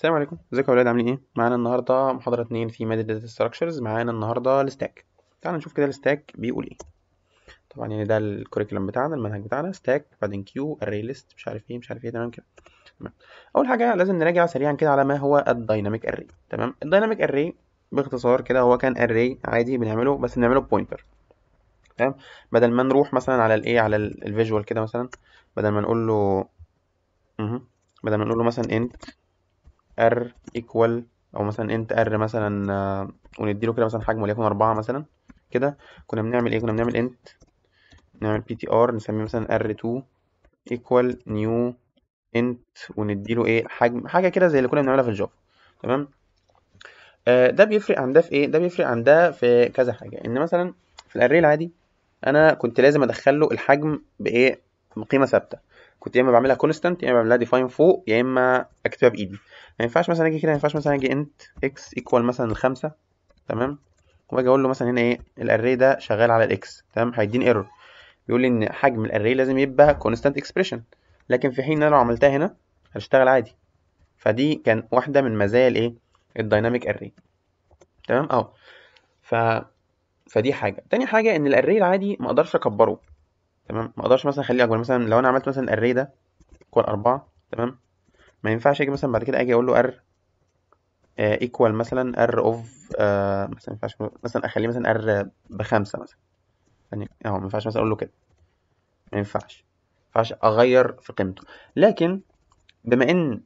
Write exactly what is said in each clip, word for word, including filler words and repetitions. السلام عليكم، ازيكم يا ولاد، عاملين ايه؟ معانا النهارده محاضره اتنين في ماده داتا ستراكشرز. معانا النهارده الستاك. تعالوا نشوف كده الستاك بيقول ايه. طبعا يعني ده الكوريكولم بتاعنا، المنهج بتاعنا ستاك بعدين كيو اري ليست مش عارف ايه مش عارف ايه. تمام كده. تمام، اول حاجه لازم نراجع سريعا كده على ما هو الدايناميك اري. تمام، الدايناميك اري باختصار كده هو كان اري عادي بنعمله، بس بنعمله بوينتر. تمام، بدل ما نروح مثلا على الايه على الفيجوال كده، مثلا بدل ما نقول له اها بدل ما نقول له مثلا انت r equal او مثلا انت r مثلا ونديله كده مثلا حجمه وليكن اربعة مثلا كده، كنا بنعمل ايه؟ كنا بنعمل انت نعمل ptr نسميه مثلا r2 equal new int ونديله ايه حجم، حاجه كده زي اللي كنا بنعملها في الجافا. تمام، آه ده بيفرق عن ده في ايه؟ ده بيفرق عن ده في كذا حاجه. ان مثلا في الاري العادي انا كنت لازم ادخله الحجم بايه، بقيمه ثابته، كنت يا اما بعملها كونستانت يا اما بعملها ديفاين فوق يا اما اكتبها بايدي. ما ينفعش مثلا اجي كده، ما ينفعش مثلا اجي انت اكس ايكوال مثلا الخمسة. تمام، واجي اقول له مثلا هنا ايه الاري ده شغال على الاكس. تمام، هيديني ايرور بيقول لي ان حجم الاري لازم يبقى كونستانت اكسبريشن، لكن في حين ان انا لو عملتها هنا هتشتغل عادي. فدي كان واحده من مزايا الايه الدايناميك اري. تمام اهو. ف فدي حاجه. تاني حاجه ان الاري العادي ما اقدرش اكبره. تمام، ما اقدرش مثلا اخليه اكبر. مثلا لو انا عملت مثلا الاري ده ايكوال اربعة، تمام، ما ينفعش اجي مثلا بعد كده اجي اقول له ار ايكوال مثلا ار اوف آه مثلا، ما ينفعش مثلا اخليه مثلا ار بخمسة مثلا، يعني اهو ما ينفعش مثلا اقول له كده، ما ينفعش ما ينفعش اغير في قيمته. لكن بما ان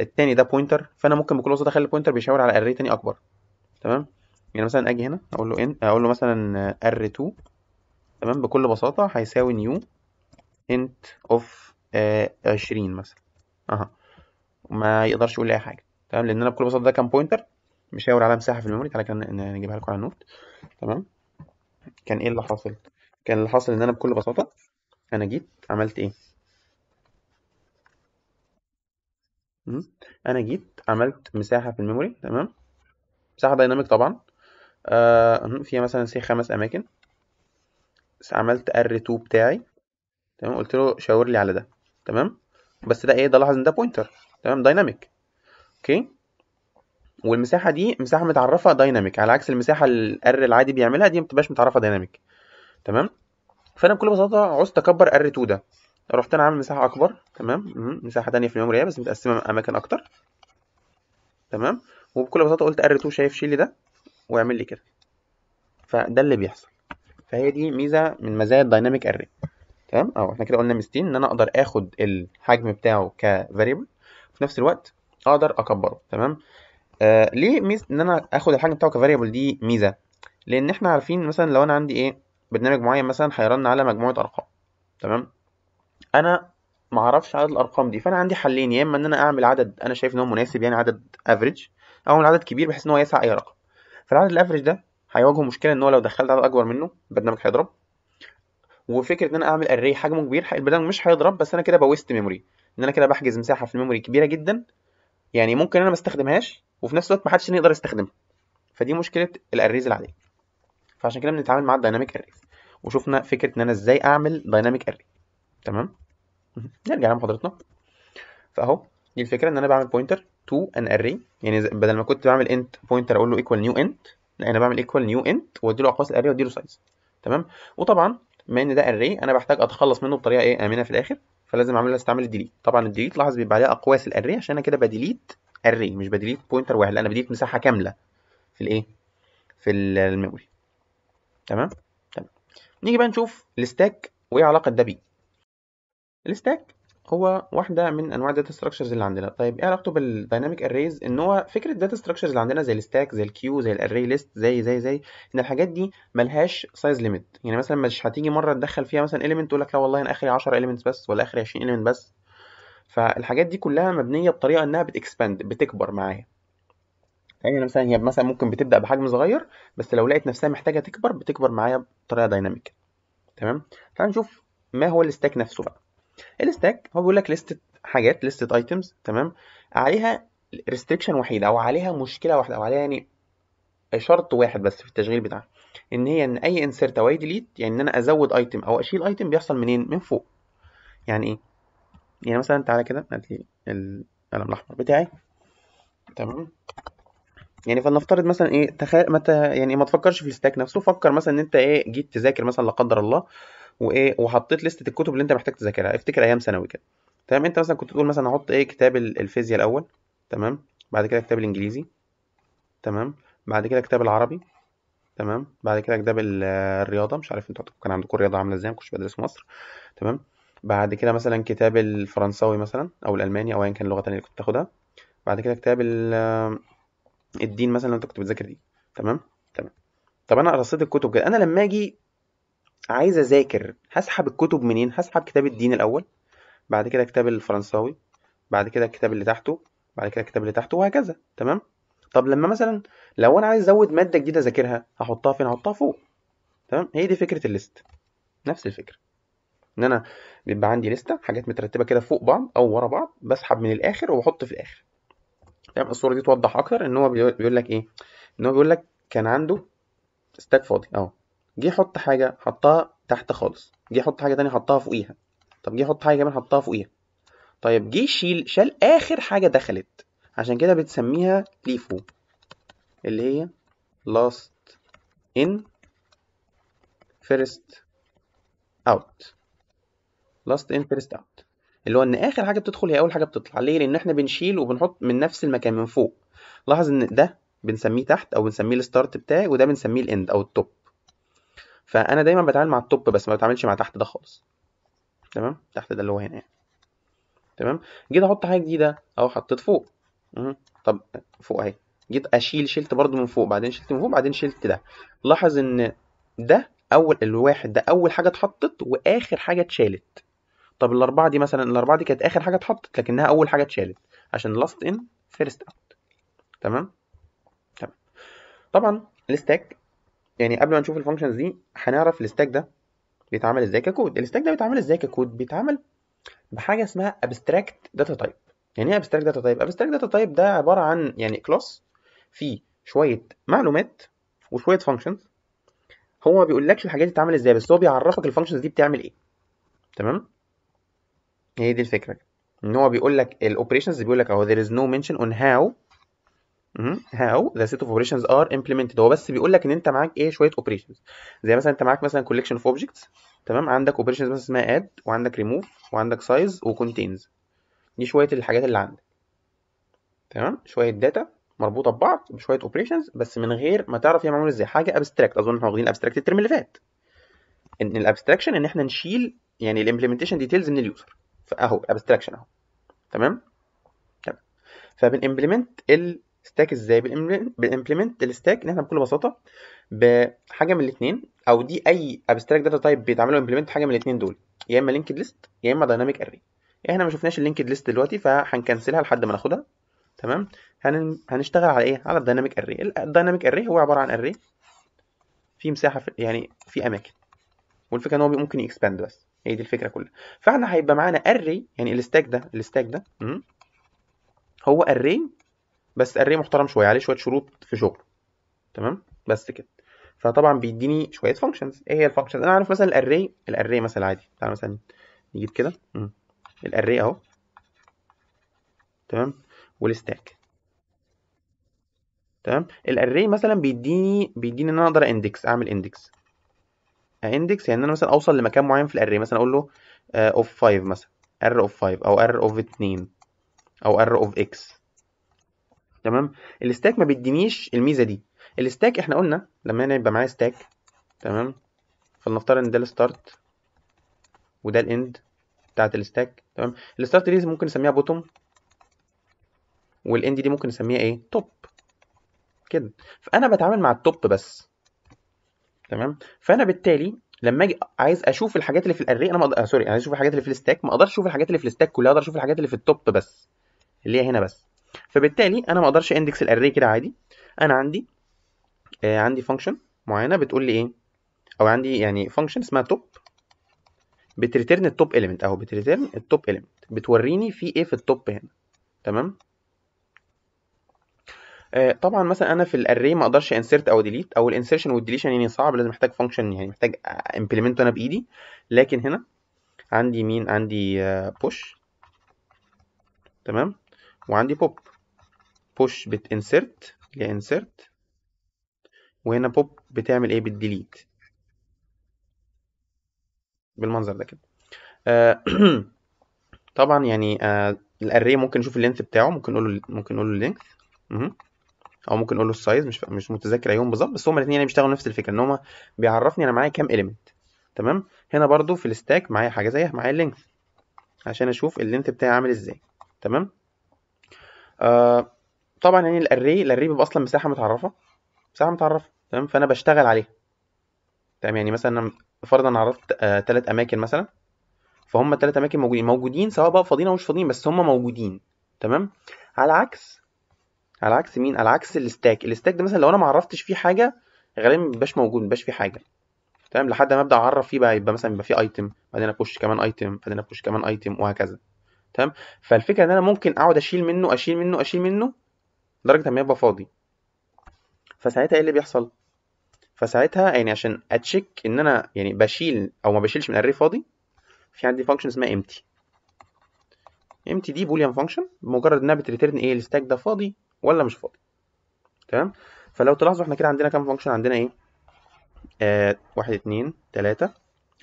التاني ده بوينتر، فانا ممكن بكل بساطه اخلي البوينتر بيشاور على اري تاني اكبر. تمام، يعني مثلا اجي هنا اقول له ان اقول له مثلا ار اتنين، تمام، بكل بساطه هيساوي نيو انت اوف عشرين مثلا، اها ما يقدرش يقول لي اي حاجه. تمام، لان انا بكل بساطه ده كان بوينتر بيشاور على مساحه في الميموري. تعالى كان نجيبها لكم على النوت. تمام، كان ايه اللي حاصل؟ كان اللي حاصل ان انا بكل بساطه انا جيت عملت ايه، انا جيت عملت مساحه في الميموري. تمام، مساحه دايناميك طبعا، آه فيها مثلا سي خمس اماكن. عملت ار2 بتاعي، تمام، قلت له شاور لي على ده. تمام، بس ده ايه، ده لاحظ ان ده بوينتر. تمام، دايناميك، اوكي، والمساحه دي مساحه متعرفه دايناميك، على عكس المساحه الار العادي بيعملها دي ما بتبقاش متعرفه دايناميك. تمام، فانا بكل بساطه عوزت اكبر ار2 ده، رحت انا عامل مساحه اكبر. تمام، مساحه ثانيه في الميموري بس متقسمه اماكن اكتر. تمام، وبكل بساطه قلت ار2 شايف شيل لي ده واعمل لي كده. فده اللي بيحصل، فهي دي ميزه من مزايا الدايناميك اري. تمام اهو، احنا كده قلنا ميزتين، ان انا اقدر اخد الحجم بتاعه كفاريبل وفي نفس الوقت اقدر اكبره. تمام، آه ليه ميزه ان انا اخد الحجم بتاعه كفاريبل دي ميزه؟ لان احنا عارفين مثلا لو انا عندي ايه برنامج معين مثلا هيرن على مجموعه ارقام، تمام، انا ما اعرفش عدد الارقام دي، فانا عندي حلين، يا اما ان انا اعمل عدد انا شايف ان هو مناسب يعني عدد افريج، او اعمل عدد كبير بحيث ان هو يسع اي رقم. فالعدد الافريج ده هيواجهه مشكله ان هو لو دخلت عدد اكبر منه البرنامج هيضرب، وفكره ان انا اعمل اري حجمه كبير البرنامج مش هيضرب، بس انا كده بوست ميموري، ان انا كده بحجز مساحه في الميموري كبيره جدا، يعني ممكن انا ما استخدمهاش وفي نفس الوقت ما حدش يقدر يستخدمها. فدي مشكله الاريز العاديه، فعشان كده بنتعامل مع الدايناميك اريز، وشفنا فكره ان انا ازاي اعمل دايناميك اري. تمام، نرجع لمحاضرتنا. فاهو دي الفكره، ان انا بعمل بوينتر تو ان اري، يعني بدل ما كنت بعمل انت بوينتر اقول له ايكوال نيو انت، لا انا بعمل ايكوال نيو انت وادي له اقواس الاري وادي له سايز. تمام، وطبعا بما ان ده اري انا بحتاج اتخلص منه بطريقه ايه امنه في الاخر، فلازم اعمل استعمل الديليت. طبعا الديليت لاحظ بيبقى عليها اقواس الاري، عشان انا كده بديليت اري مش بديليت بوينتر واحد، لا انا بديليت مساحه كامله في الايه في الميموري. تمام تمام، نيجي بقى نشوف الستاك وايه علاقه ده بيه. الستاك هو واحده من انواع الداتا ستراكشرز اللي عندنا. طيب ايه علاقته بالدايناميك اريز؟ ان هو فكره الداتا ستراكشرز اللي عندنا زي الستاك زي الكيو زي الاري ليست زي زي زي ان الحاجات دي ملهاش سايز ليميت، يعني مثلا مش هتيجي مره تدخل فيها مثلا اليمنت تقول لك لا والله انا اخري عشرة اليمنتس بس ولا اخري عشرين اليمنت بس. فالحاجات دي كلها مبنيه بطريقه انها بتكسباند بتكبر معايا، يعني مثلا هي مثلا ممكن بتبدا بحجم صغير بس لو لقيت نفسها محتاجه تكبر بتكبر معايا بطريقه دايناميك. تمام، تعال نشوف ما هو الستاك نفسه بقى. الستاك هو بيقول لك ليست حاجات، ليست ايتمز، تمام، عليها ريستريكشن وحيده او عليها مشكله واحده او عليها يعني شرط واحد بس في التشغيل بتاعها، ان هي ان اي انسرت او اي ديليت، يعني ان انا ازود ايتم او اشيل ايتم بيحصل منين؟ من فوق. يعني ايه؟ يعني مثلا تعالى كده هات لي القلم الاحمر بتاعي. تمام. يعني فلنفترض مثلا ايه، تخيل ما ت- يعني ما تفكرش في الستاك نفسه، فكر مثلا ان انت ايه جيت تذاكر مثلا لا قدر الله وايه، وحطيت لستة الكتب اللي انت محتاج تذاكرها. افتكر ايام ثانوي كده، تمام. انت مثلا كنت تقول مثلا هحط ايه كتاب ال- الفيزياء الاول، تمام، بعد كده كتاب الانجليزي، تمام، بعد كده كتاب العربي، تمام، بعد كده كتاب ال- الرياضة. مش عارف انتوا كان عندكم الرياضة عاملة ازاي، ما كنتش بدرس في مصر، تمام. بعد كده مثلا كتاب الفرنساوي مثلا او الالماني او ايا كان اللغة التانية اللي كنت تاخدها. بعد كده كتاب ال- الدين مثلا لو انت كنت بتذاكر دين، تمام تمام طب انا رصيت الكتب كده، انا لما اجي عايز اذاكر هسحب الكتب منين؟ هسحب كتاب الدين الاول، بعد كده كتاب الفرنساوي، بعد كده الكتاب اللي تحته، بعد كده الكتاب اللي تحته، وهكذا، تمام. طب لما مثلا لو انا عايز ازود ماده جديده اذاكرها هحطها فين؟ هحطها فوق، تمام. هي دي فكره الليست، نفس الفكره، ان انا بيبقى عندي لسته حاجات مترتبه كده فوق بعض او ورا بعض، بسحب من الاخر واحط في الاخر، تمام. الصوره دي توضح اكتر ان هو بيقول بيقول لك ايه، ان هو بيقول لك كان عنده ستاك فاضي اهو، جه يحط حاجه حطها تحت خالص، جه يحط حاجه تانية حطها فوقيها، طب جه يحط حاجه كمان حطها فوقيها، طيب جه يشيل شال اخر حاجه دخلت. عشان كده بتسميها ليفو، اللي هي last in first out، last in first out، اللي هو ان اخر حاجه بتدخل هي اول حاجه بتطلع. ليه؟ لان احنا بنشيل وبنحط من نفس المكان من فوق. لاحظ ان ده بنسميه تحت او بنسميه الستارت بتاعي، وده بنسميه الاند او التوب. فانا دايما بتعامل مع التوب بس، ما بتعاملش مع تحت ده خالص، تمام. تحت ده اللي هو هنا يعني، تمام. جيت احط حاجه جديده او حطيت فوق، مهم. طب فوق اهي، جيت اشيل شلت برضو من فوق، بعدين شلت من فوق، بعدين شلت ده. لاحظ ان ده اول الواحد ده اول حاجه اتحطت واخر حاجه اتشالت. طب الاربعه دي مثلا، الاربعه دي كانت اخر حاجه اتحطت لكنها اول حاجه اتشالت، عشان لاست ان فيرست اوت، تمام تمام طبعا الستاك، يعني قبل ما نشوف الفانكشنز دي هنعرف الستاك ده بيتعمل ازاي ككود. الستاك ده بيتعمل ازاي ككود؟ بيتعمل بحاجه اسمها abstract data type. يعني ايه abstract data type؟ abstract data type ده عباره عن يعني كلاس فيه شويه معلومات وشويه functions. هو ما بيقولكش الحاجات دي بتتعمل ازاي، بس هو بيعرفك الفانكشنز دي بتعمل ايه، تمام. هي دي الفكره، ان هو بيقول لك الاوبريشنز، بيقول لك اهو there is no mention on how مهم. how the set of operations are implemented. هو بس بيقول لك ان انت معاك ايه شويه operations، زي مثلا انت معاك مثلا collection of objects، تمام، عندك operations مثلا اسمها add، وعندك remove، وعندك size، وcontains. دي شويه الحاجات اللي عندك، تمام، شويه داتا مربوطه ببعض بشويه operations بس من غير ما تعرف هي معموله ازاي. حاجه abstract. اظن احنا واخدين abstract الترم اللي فات، ان الابستراكشن ان احنا نشيل يعني الامبلمنتيشن ديتيلز من اليوزر، فاهو الابستراكشن اهو، تمام تمام فبنimplement الستاك ازاي؟ بنimplement الستاك ان احنا بكل بساطه بحاجه من الاثنين، او دي اي ابستراكت داتا تايب بيتعملوا امبلمنت حاجه من الاثنين دول، يا اما لينكد ليست يا اما دايناميك اري. احنا ما شفناش اللينكد ليست دلوقتي فهنكنسلها لحد ما ناخدها، تمام. هن... هنشتغل على ايه؟ على الدايناميك اري. الدايناميك اري هو عباره عن اري في مساحه في... يعني في اماكن، والفكره ان هو ممكن يكسباند، بس هي دي الفكره كلها. فاحنا هيبقى معانا اري، يعني الستاك ده الستاك ده م- هو اري، بس اري محترم شويه، عليه شويه شروط في شغله، تمام، بس كده. فطبعا بيديني شويه فانكشنز. ايه هي الفانكشنز؟ انا عارف مثلا الاري، الاري مثلا عادي، تعالى مثلا نجيب كده م- الاري اهو، تمام، والستاك، تمام. الاري مثلا بيديني بيديني ان انا اقدر اندكس، اعمل اندكس اندكس يعني انا مثلا اوصل لمكان معين في الاري، مثلا اقول له اوف خمسة مثلا، ار اوف خمسة، او ار اوف اتنين، او ار اوف اكس، تمام. الستاك ما بيدينيش الميزه دي. الستاك احنا قلنا لما انا يبقى معايا ستاك، تمام، فلنفترض ان ده الستارت وده الاند بتاعت الستاك، تمام. الستارت دي ممكن نسميها بوتوم، والاند دي ممكن نسميها ايه؟ توب كده. فانا بتعامل مع التوب بس، تمام. فانا بالتالي لما اجي عايز اشوف الحاجات اللي في الاري انا ما مقدر... آه سوري، عايز اشوف الحاجات اللي في الستاك ما اقدرش اشوف الحاجات اللي في الستاك كلها، اقدر اشوف الحاجات اللي في التوب بس، اللي هي هنا بس. فبالتالي انا ما اقدرش اندكس الاري كده عادي. انا عندي آه عندي فانكشن معينه بتقول لي ايه، او عندي يعني فانكشن اسمها توب بتريتيرن التوب اليمنت، اهو بتريتيرن التوب اليمنت، بتوريني في ايه في التوب هنا، تمام. آه طبعا مثلا انا في الاري ما اقدرش انسرت او ديليت، او الانسرشن والديليشن يعني صعب، لازم محتاج فانكشن يعني محتاج امبلمنته انا بايدي. لكن هنا عندي مين؟ عندي بوش، تمام، وعندي بوب، push بت insert اللي insert، وهنا pop بتعمل ايه؟ بت delete بالمنظر ده كده. آه طبعا يعني آه الاري ممكن نشوف اللينث بتاعه، ممكن نقول له ممكن نقول له اللينث او ممكن نقول له السايز، مش مش متذكر ايهم بالظبط، بس هما الاثنين يعني بيشتغلوا نفس الفكره، ان هما بيعرفني انا معايا كام اليمنت. تمام، هنا برضو في الستاك معايا حاجه زيها، معايا اللينث عشان اشوف اللينث بتاعي عامل ازاي. تمام، آه طبعا يعني الاري الاري بيبقى اصلا مساحه متعرفه مساحه متعرفه تمام، فانا بشتغل عليها. تمام، يعني مثلا فرضا انا عرفت ثلاث آه اماكن مثلا، فهم الثلاث اماكن موجودين موجودين سواء بقى فاضيين او مش فاضيين، بس هم موجودين. تمام، على عكس على عكس مين؟ على عكس الستاك. الستاك ده مثلا لو انا ما عرفتش فيه حاجه غالبا مبيبقاش موجود، مبيبقاش فيه حاجه. تمام، لحد ما ابدا اعرف فيه بقى، يبقى مثلا بيبقى فيه ايتم، بعدين ابوش كمان ايتم، بعدين ابوش كمان ايتم، وهكذا. تمام، فالفكره ان انا ممكن اقعد اشيل منه اشيل منه اشيل منه لدرجه ما يبقى فاضي. فساعتها ايه اللي بيحصل؟ فساعتها يعني عشان اتشيك ان انا يعني بشيل او ما بشيلش من الاري فاضي، في عندي فانكشن اسمها امتي. امتي دي بوليان فانكشن، بمجرد انها بتريتيرن ايه؟ الستاك ده فاضي ولا مش فاضي. تمام، فلو تلاحظوا احنا كده عندنا كام فانكشن؟ عندنا ايه؟ آه واحد اتنين تلاته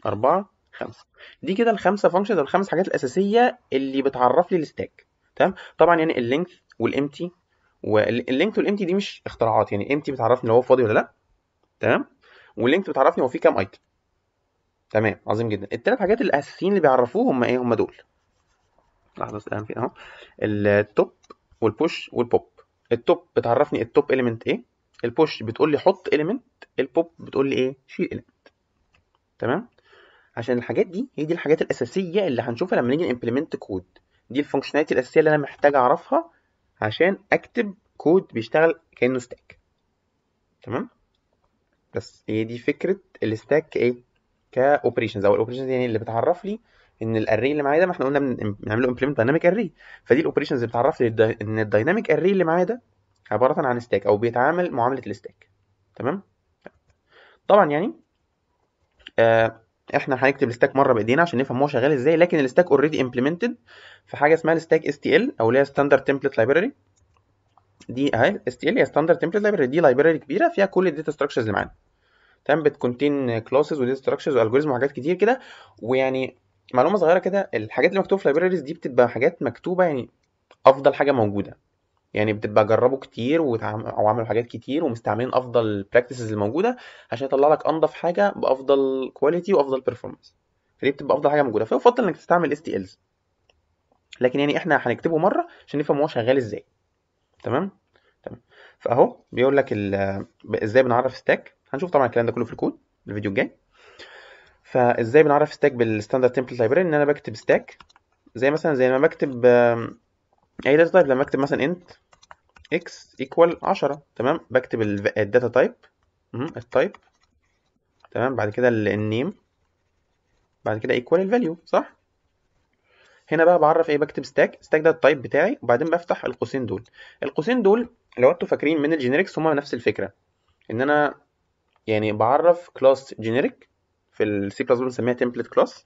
اربعه خمسه. دي كده الخمسه فانكشن او الخمس حاجات الاساسيه اللي بتعرف لي الستاك. تمام، طبعا يعني اللينث والامتي واللينث والامتي دي مش اختراعات، يعني امتي بتعرفني لو هو فاضي ولا لا. تمام، واللينث بتعرفني هو فيه كام ايتم. تمام، عظيم جدا. الثلاث حاجات الاساسيين اللي بيعرفوه هم ايه؟ هم دول. لحظه الان فين اهو، التوب والبوش والبوب. التوب بتعرفني التوب اليمنت ايه، البوش بتقول لي حط اليمنت، البوب بتقول لي ايه؟ شيل اليمنت. تمام، عشان الحاجات دي هي دي الحاجات الاساسيه اللي هنشوفها لما نيجي امبلمنت كود. دي الفانكشناليتي الاساسيه اللي انا محتاج اعرفها عشان اكتب كود بيشتغل كانه ستاك. تمام، بس هي دي فكره الستاك ايه كاوبريشنز، او الاوبريشنز يعني اللي بتعرف لي ان الاري اللي معايا ده، ما احنا قلنا بنعمله امبلمنت دايناميك اري، فدي الاوبريشنز اللي بتعرف لي ان الدايناميك اري اللي معايا ده عباره عن ستاك او بيتعامل معامله الستاك. تمام، طبعا يعني آه احنا هنكتب الستاك مره بايدينا عشان نفهم هو شغال ازاي، لكن الستاك اوريدي امبلمنتد في حاجه اسمها الستاك اس تي ال، او اللي هي ستاندرد تمبلت لايبراري. دي اهي اس تي ال، هي ستاندرد تمبلت لايبراري، دي لايبراري كبيره فيها كل الداتا ستراكشرز اللي معانا. تمام، بتكونتين كلاسز وداتا ستراكشرز والجوريزم وحاجات كتير كده. ويعني معلومه صغيره كده، الحاجات اللي مكتوبه في اللايبراريز دي بتبقى حاجات مكتوبه يعني افضل حاجه موجوده، يعني بتبقى جربوا كتير وعملوا حاجات كتير ومستعملين افضل البراكتسز اللي موجوده عشان يطلع لك انضف حاجه بافضل كواليتي وافضل بيرفورمانس. دي بتبقى افضل حاجه موجوده، فيفضل انك تستعمل اس تي الز، لكن يعني احنا هنكتبه مره عشان نفهم هو شغال ازاي. تمام تمام فاهو بيقول لك ازاي بنعرف ستاك. هنشوف طبعا الكلام ده كله في الكود الفيديو الجاي. فازاي بنعرف ستاك بالستاندرد تمبلت لايبراري؟ ان انا بكتب ستاك زي مثلا زي ما بكتب اي داتا تايب، لما اكتب مثلا انت اكس ايكوال عشرة. تمام، بكتب الداتا تايب التايب، تمام، بعد كده النيم، بعد كده ايكوال الفاليو، صح؟ هنا بقى بعرف ايه؟ بكتب ستاك ستاك ده التايب بتاعي، وبعدين بفتح القوسين دول. القوسين دول لو انتوا فاكرين من الجينيركس هما نفس الفكره، ان انا يعني بعرف كلاس جينيريك في السي بلس بلس بنسميها تمبلت كلاس.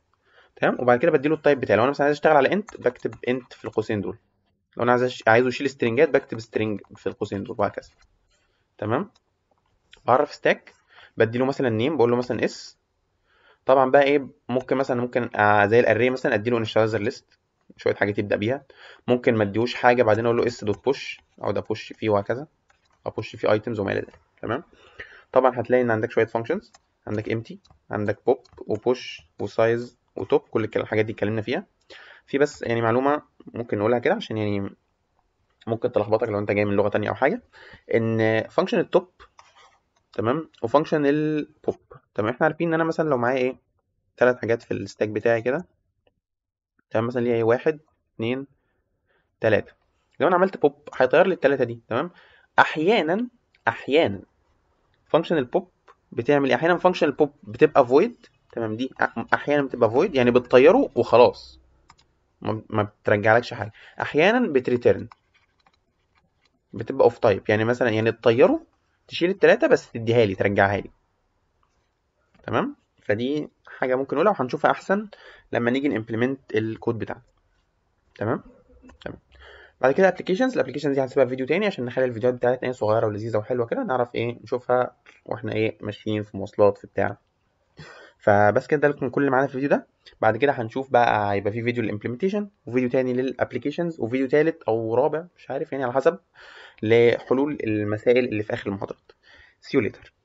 تمام، وبعد كده بديله التايب بتاعي. لو انا مثلا عايز اشتغل على انت بكتب انت في القوسين دول، لو انا عايز عايزه اشيل سترنجات بكتب سترنج في القوسين دول، وهكذا. تمام، بعرف ستاك بديله مثلا نيم، بقول له مثلا اس. طبعا بقى ايه، ممكن مثلا ممكن زي الاري مثلا اديله انيشاليزر ليست، شويه حاجات يبدا بيها، ممكن ما اديهوش حاجه بعدين اقول له اس دوت بوش، اقعد ابوش فيه وهكذا، ابوش فيه ايتمز وما الى ذلك. تمام، طبعا هتلاقي ان عندك شويه فانكشنز، عندك امتي، عندك بوب وبوش وسايز وتوب، كل الحاجات دي اتكلمنا فيها. في بس يعني معلومه ممكن نقولها كده عشان يعني ممكن تلخبطك لو انت جاي من لغه تانية او حاجه، ان فانكشن التوب تمام وفانكشن البوب. تمام، احنا عارفين ان انا مثلا لو معايا ايه ثلاث حاجات في الستاك بتاعي كده. تمام، مثلا ليا ايه واحد اتنين تلاته، لو انا عملت بوب هيطير لي التلاته دي. تمام، احيانا احيانا فانكشن البوب بتعمل ايه؟ احيانا فانكشن البوب بتبقى void. تمام، دي احيانا بتبقى void، يعني بتطيره وخلاص ما بترجعلكش حاجه. احيانا بتريتيرن، بتبقى اوف تايب، يعني مثلا يعني تطيره تشيل التلاته بس تديها لي ترجعها لي. تمام، فدي حاجه ممكن نقولها وهنشوفها احسن لما نيجي نimplement الكود بتاعنا. تمام تمام بعد كده ابلكيشنز. الابلكيشنز دي هنسيبها في فيديو تاني عشان نخلي الفيديوهات بتاعتنا صغيره ولذيذه وحلوه كده، نعرف ايه نشوفها واحنا ايه ماشيين في مواصلات في بتاع. فبس كده ده لكم كل اللي معانا في الفيديو ده. بعد كده هنشوف بقى، هيبقى في فيديو للامبلمنتيشن وفيديو تاني للابلكيشنز وفيديو تالت او رابع مش عارف يعني على حسب، لحلول المسائل اللي في اخر المحاضرات. See you later.